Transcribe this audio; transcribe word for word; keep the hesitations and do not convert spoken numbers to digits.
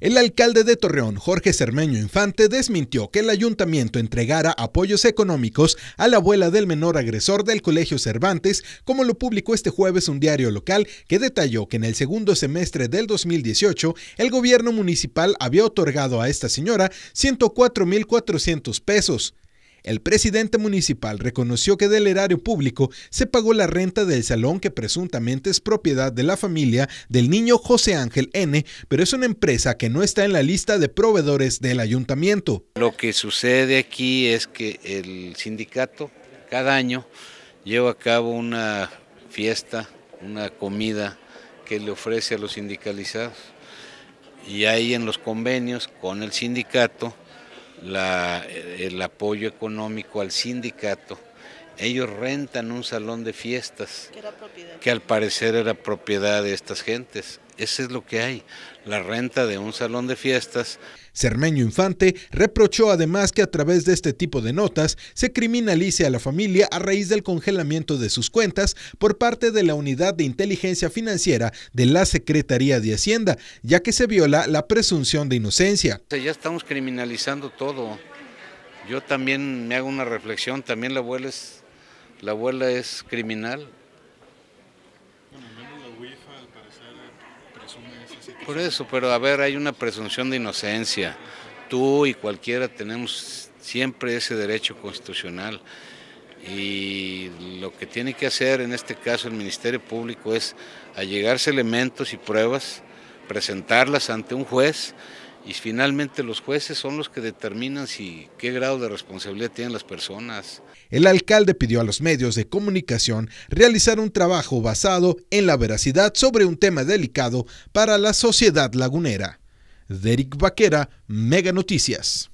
El alcalde de Torreón, Jorge Zermeño Infante, desmintió que el ayuntamiento entregara apoyos económicos a la abuela del menor agresor del Colegio Cervantes, como lo publicó este jueves un diario local que detalló que en el segundo semestre del dos mil dieciocho el gobierno municipal había otorgado a esta señora ciento cuatro mil cuatrocientos pesos. El presidente municipal reconoció que del erario público se pagó la renta del salón que presuntamente es propiedad de la familia del niño José Ángel N., pero es una empresa que no está en la lista de proveedores del ayuntamiento. Lo que sucede aquí es que el sindicato cada año lleva a cabo una fiesta, una comida que le ofrece a los sindicalizados, y ahí en los convenios con el sindicato La, el apoyo económico al sindicato, ellos rentan un salón de fiestas que al parecer era propiedad de estas gentes. Eso es lo que hay, la renta de un salón de fiestas. Zermeño Infante reprochó además que a través de este tipo de notas se criminalice a la familia a raíz del congelamiento de sus cuentas por parte de la Unidad de Inteligencia Financiera de la Secretaría de Hacienda, ya que se viola la presunción de inocencia. Ya estamos criminalizando todo. Yo también me hago una reflexión, también la abuela es, la abuela es criminal. Por eso, pero a ver, hay una presunción de inocencia. Tú y cualquiera tenemos siempre ese derecho constitucional, y lo que tiene que hacer en este caso el Ministerio Público es allegarse elementos y pruebas, presentarlas ante un juez, y finalmente los jueces son los que determinan si qué grado de responsabilidad tienen las personas. El alcalde pidió a los medios de comunicación realizar un trabajo basado en la veracidad sobre un tema delicado para la sociedad lagunera. Derrick Vaquera, Mega Noticias.